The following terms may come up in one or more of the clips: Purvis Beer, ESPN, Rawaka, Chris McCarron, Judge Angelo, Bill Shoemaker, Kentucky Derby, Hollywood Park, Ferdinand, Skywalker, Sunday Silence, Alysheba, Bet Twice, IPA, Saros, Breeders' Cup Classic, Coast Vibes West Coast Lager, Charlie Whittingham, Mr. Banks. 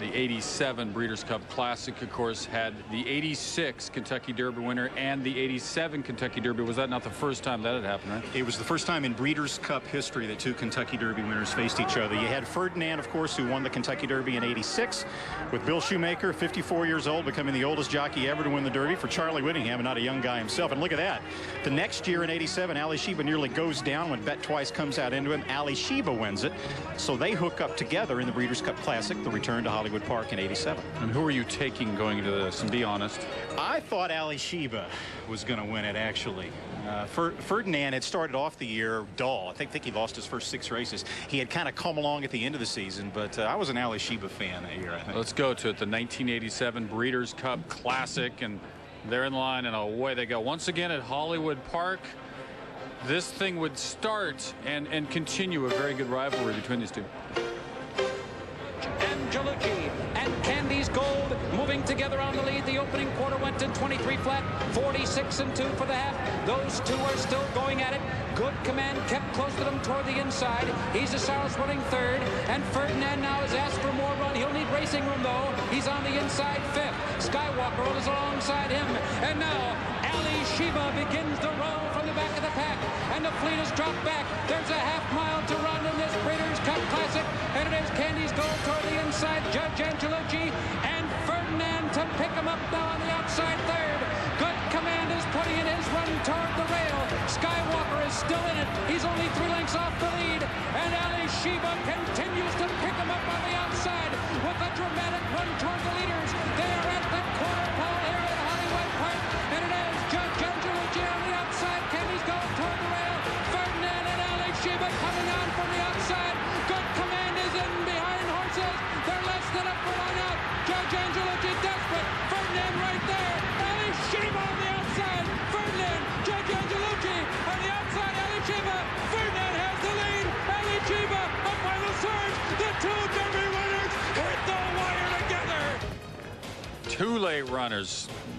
The 87 Breeders' Cup Classic, of course, had the 86 Kentucky Derby winner and the 87 Kentucky Derby. Was that not the first time that had happened, right? It was the first time in Breeders' Cup history that two Kentucky Derby winners faced each other. You had Ferdinand, of course, who won the Kentucky Derby in 86, with Bill Shoemaker, 54 years old, becoming the oldest jockey ever to win the Derby for Charlie Whittingham, and not a young guy himself. And look at that. The next year in 87, Alysheba nearly goes down when Bet Twice comes out into him. Alysheba wins it. So they hook up together in the Breeders' Cup Classic, the return to Hollywood Park in 87. And who are you taking going into this? And be honest. I thought Alysheba was going to win it, actually. Ferdinand had started off the year dull. I think he lost his first 6 races. He had kind of come along at the end of the season, but I was an Alysheba fan that year, I think. Let's go to it. The 1987 Breeders' Cup Classic, and they're in line, and away they go. Once again at Hollywood Park, this thing would start and continue a very good rivalry between these two. Angelo and Candy's Gold moving together on the lead. The opening quarter went to 23 flat, 46 and 2 for the half. Those two are still going at it. Good Command kept close to them toward the inside. He's a Saros running third, and Ferdinand now is asked for more run. He'll need racing room, though. He's on the inside fifth. Skywalker is alongside him, and now Alysheba begins the roll from the back of the pack, and the fleet is dropped back. There's a half-mile to run in this Breeders' Cup Classic, and it is Candy's Gold toward the inside, Judge Angelo and Ferdinand to pick him up now on the outside third. Good Command is putting in his run toward the rail. Skywalker is still in it. He's only 3 lengths off the lead, and Alysheba continues to pick him up on the outside with a dramatic run toward the leaders. They are at the quarter pole here at Hollywood Park, and it is Judge Angelo on the outside. Kenny's going toward the rail. Ferdinand and Alysheba coming on from the outside. Good Command is in behind horses. They're less than a furlong out. Judge Angelo desperate. Ferdinand right there. Alysheba on the outside. Ferdinand, Judge Angelo on the outside. Alysheba. Ferdinand has the lead. Alysheba, a final surge. The two Derby winners hit the wire together. Two late runners.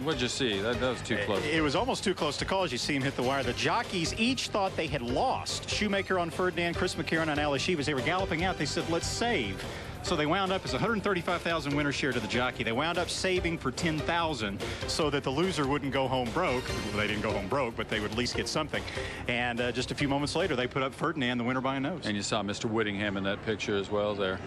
What'd you see? That was too close. It was almost too close to call as you see him hit the wire. The jockeys each thought they had lost. Shoemaker on Ferdinand, Chris McCarron on Alysheba. As they were galloping out, they said, let's save. So they wound up as 135,000 winner share to the jockey. They wound up saving for 10,000 so that the loser wouldn't go home broke. Well, they didn't go home broke, but they would at least get something. And just a few moments later, they put up Ferdinand, the winner by a nose. And you saw Mr. Whittingham in that picture as well there.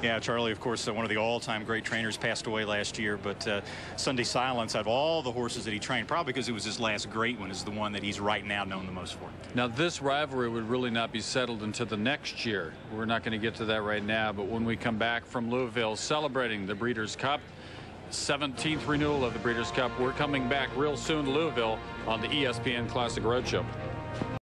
Yeah, Charlie, of course, one of the all-time great trainers, passed away last year. But Sunday Silence, out of all the horses that he trained, probably because it was his last great one, is the one that he's right now known the most for. Now, this rivalry would really not be settled until the next year. We're not going to get to that right now, but when we come back from Louisville celebrating the Breeders' Cup, 17th renewal of the Breeders' Cup. We're coming back real soon to Louisville on the ESPN Classic Roadshow.